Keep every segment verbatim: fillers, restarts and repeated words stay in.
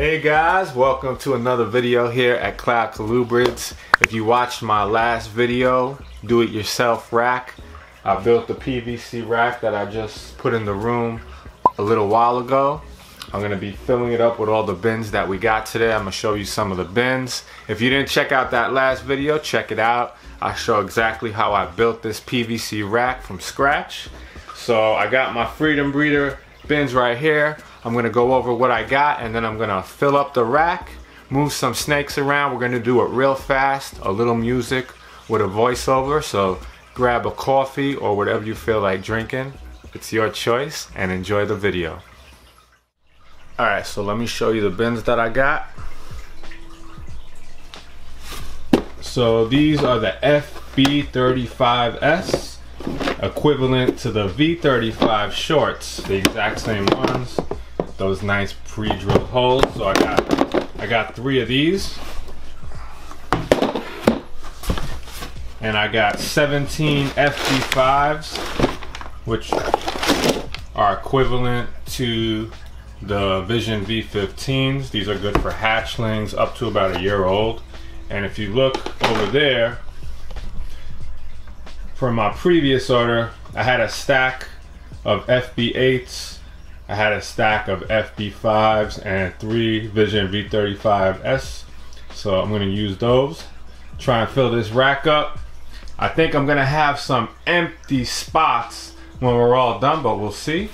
Hey guys, welcome to another video here at Cloud Colubrids. If you watched my last video, do-it-yourself rack, I built the P V C rack that I just put in the room a little while ago. I'm gonna be filling it up with all the bins that we got today. I'm gonna show you some of the bins. If you didn't check out that last video, check it out. I show exactly how I built this P V C rack from scratch. So I got my Freedom Breeder bins right here. I'm gonna go over what I got and then I'm gonna fill up the rack, move some snakes around. We're gonna do it real fast, a little music with a voiceover. So grab a coffee or whatever you feel like drinking. It's your choice and enjoy the video. All right, so let me show you the bins that I got. So these are the F B thirty-five S, equivalent to the V thirty-five shorts, the exact same ones, those nice pre-drilled holes. So I got, I got three of these. And I got seventeen F B fives, which are equivalent to the Vision V fifteens. These are good for hatchlings up to about a year old. And if you look over there, from my previous order, I had a stack of F B eights, I had a stack of F B fives, and three Vision V thirty-five S. So I'm gonna use those. Try and fill this rack up. I think I'm gonna have some empty spots when we're all done, but we'll see.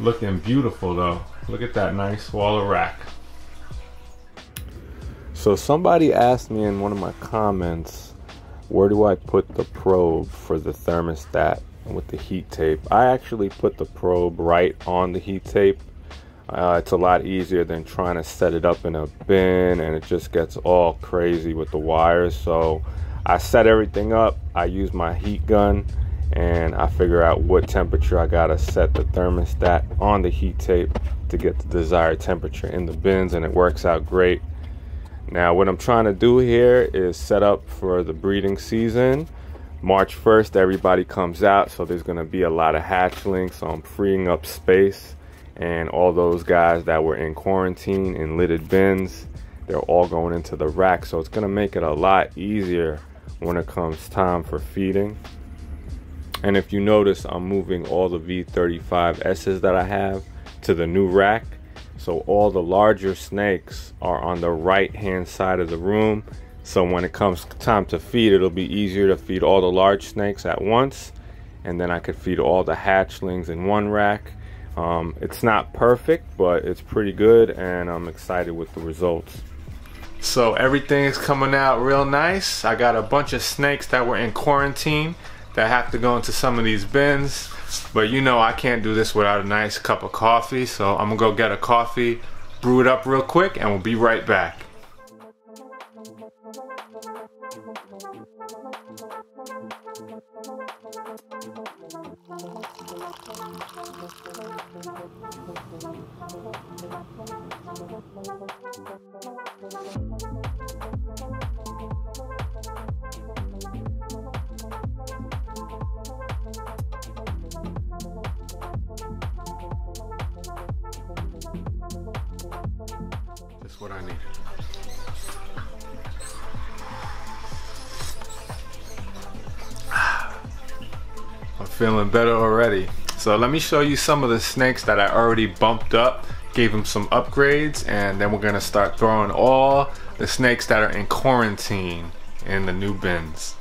Looking beautiful though. Look at that nice wall of rack. So somebody asked me in one of my comments, where do I put the probe for the thermostat with the heat tape? I actually put the probe right on the heat tape. Uh, it's a lot easier than trying to set it up in a bin, and it just gets all crazy with the wires. So I set everything up, I use my heat gun, and I figure out what temperature I gotta set the thermostat on the heat tape to get the desired temperature in the bins, and it works out great. Now what I'm trying to do here is set up for the breeding season. March first, everybody comes out, so there's gonna be a lot of hatchlings, so I'm freeing up space. And all those guys that were in quarantine in lidded bins, they're all going into the rack. So it's gonna make it a lot easier when it comes time for feeding. And if you notice, I'm moving all the V thirty-five S's that I have to the new rack. So all the larger snakes are on the right hand side of the room. So when it comes time to feed, it'll be easier to feed all the large snakes at once. And then I could feed all the hatchlings in one rack. Um, it's not perfect, but it's pretty good, and I'm excited with the results. So everything is coming out real nice. I got a bunch of snakes that were in quarantine that have to go into some of these bins. But you know I can't do this without a nice cup of coffee, so I'm gonna go get a coffee, brew it up real quick, and we'll be right back. What I need. I'm feeling better already. So let me show you some of the snakes that I already bumped up, gave them some upgrades, and then we're gonna start throwing all the snakes that are in quarantine in the new bins.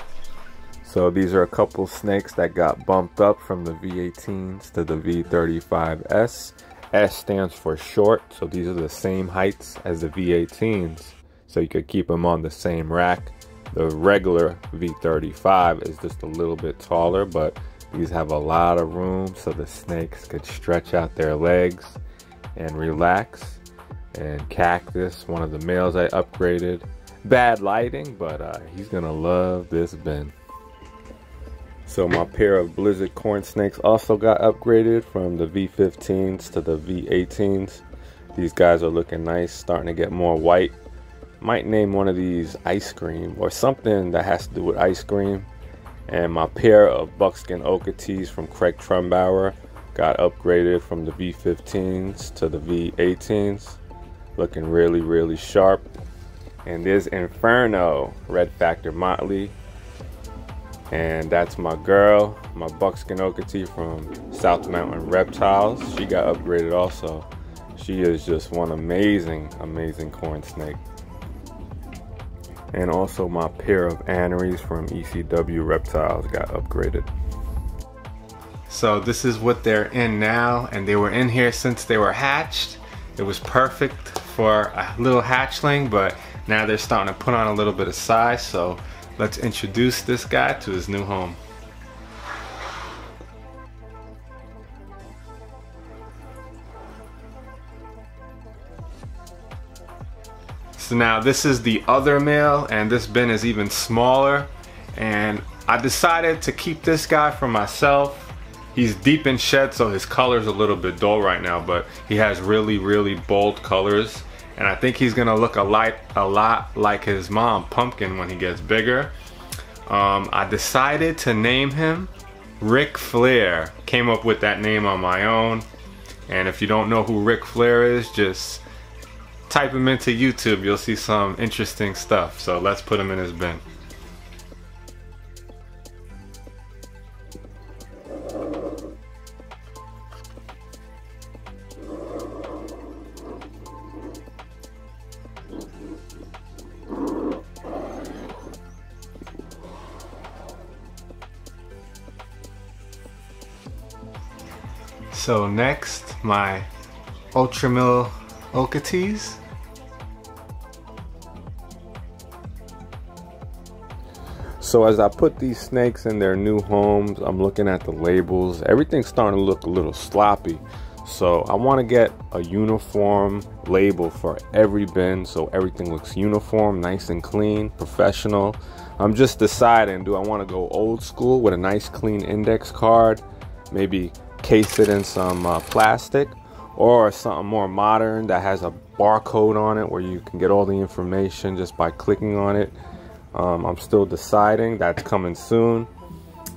So these are a couple snakes that got bumped up from the V eighteens to the V thirty-five S. S stands for short, so these are the same heights as the V eighteens, so you could keep them on the same rack. The regular V thirty-five is just a little bit taller, but these have a lot of room so the snakes could stretch out their legs and relax. And Cactus, one of the males I upgraded. Bad lighting, but uh, he's gonna love this bin. So my pair of blizzard corn snakes also got upgraded from the V fifteens to the V eighteens. These guys are looking nice, starting to get more white. Might name one of these ice cream or something that has to do with ice cream. And my pair of buckskin okeetees from Craig Trumbauer got upgraded from the V fifteens to the V eighteens. looking really, really sharp. And this Inferno Red Factor Motley. And that's my girl, my Buckskin Okeetee from South Mountain Reptiles. She got upgraded also. She is just one amazing, amazing corn snake. And also my pair of Anneries from E C W Reptiles got upgraded. So this is what they're in now, and they were in here since they were hatched. It was perfect for a little hatchling, but now they're starting to put on a little bit of size, so let's introduce this guy to his new home. So now this is the other male, and this bin is even smaller, and I decided to keep this guy for myself. He's deep in shed, so his color's a little bit dull right now, but he has really, really bold colors. And I think he's gonna look a lot, a lot like his mom, Pumpkin, when he gets bigger. Um, I decided to name him Ric Flair. Came up with that name on my own. And if you don't know who Ric Flair is, just type him into YouTube. You'll see some interesting stuff. So let's put him in his bin. So next, my Ultra Mill Okeetees. So as I put these snakes in their new homes, I'm looking at the labels. Everything's starting to look a little sloppy. So I want to get a uniform label for every bin, so everything looks uniform, nice and clean, professional. I'm just deciding, do I want to go old school with a nice clean index card, maybe case it in some uh, plastic, or something more modern that has a barcode on it where you can get all the information just by clicking on it. um, I'm still deciding. That's coming soon.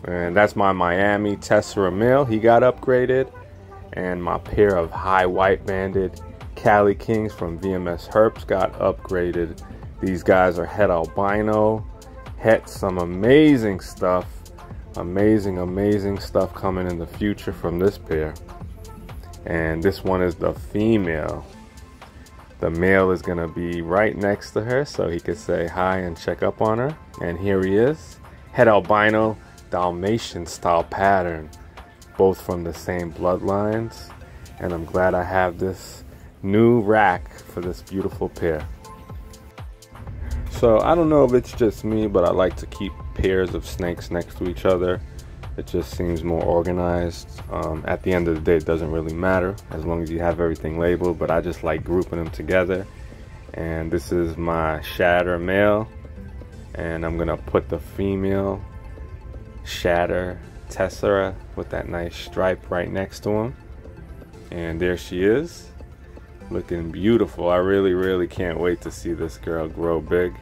And that's my Miami Tessera male. He got upgraded. And my pair of high white banded Cali Kings from V M S Herps got upgraded. These guys are het albino. Het, some amazing stuff. Amazing, amazing stuff coming in the future from this pair. And this one is the female. The male is gonna be right next to her so he could say hi and check up on her. And here he is, het albino Dalmatian style pattern, both from the same bloodlines. And I'm glad I have this new rack for this beautiful pair. So I don't know if it's just me, but I like to keep pairs of snakes next to each other. It just seems more organized. Um, at the end of the day, it doesn't really matter as long as you have everything labeled, but I just like grouping them together. And this is my Shatter male, and I'm gonna put the female Shatter Tessera with that nice stripe right next to him. And there she is, looking beautiful. I really, really can't wait to see this girl grow big.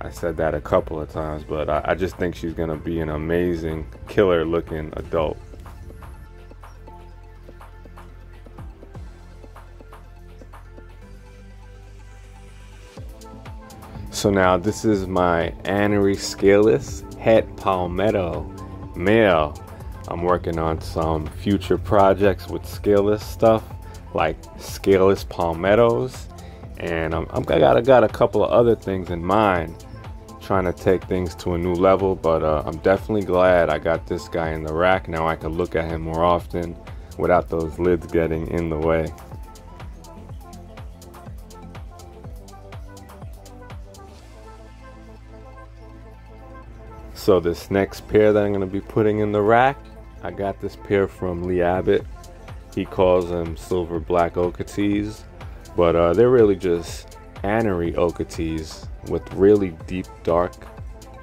I said that a couple of times, but I, I just think she's gonna be an amazing, killer looking adult. So now this is my Annery Scaleless Het Palmetto male. I'm working on some future projects with scaleless stuff, like scaleless palmettos. And I'm, I'm, I got, I got a couple of other things in mind. Trying to take things to a new level, but uh, I'm definitely glad I got this guy in the rack. Now I can look at him more often without those lids getting in the way. So this next pair that I'm gonna be putting in the rack, I got this pair from Lee Abbott. He calls them silver black Okeetees, but uh, they're really just Annery Okeetees with really deep dark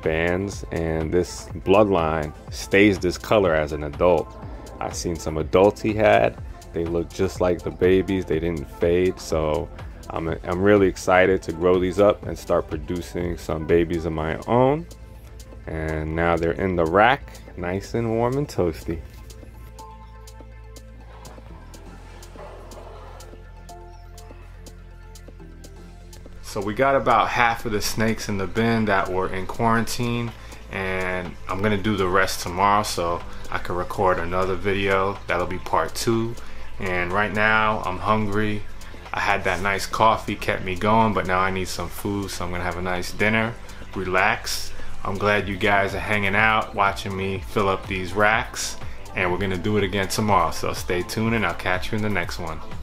bands, and this bloodline stays this color as an adult. I've seen some adults he had, they look just like the babies, they didn't fade, so I'm, I'm really excited to grow these up and start producing some babies of my own. And now they're in the rack, nice and warm and toasty. So we got about half of the snakes in the bin that were in quarantine, and I'm gonna do the rest tomorrow so I can record another video. That'll be part two. And right now I'm hungry. I had that nice coffee, kept me going, but now I need some food, so I'm gonna have a nice dinner, relax. I'm glad you guys are hanging out, watching me fill up these racks, and we're gonna do it again tomorrow. So stay tuned and I'll catch you in the next one.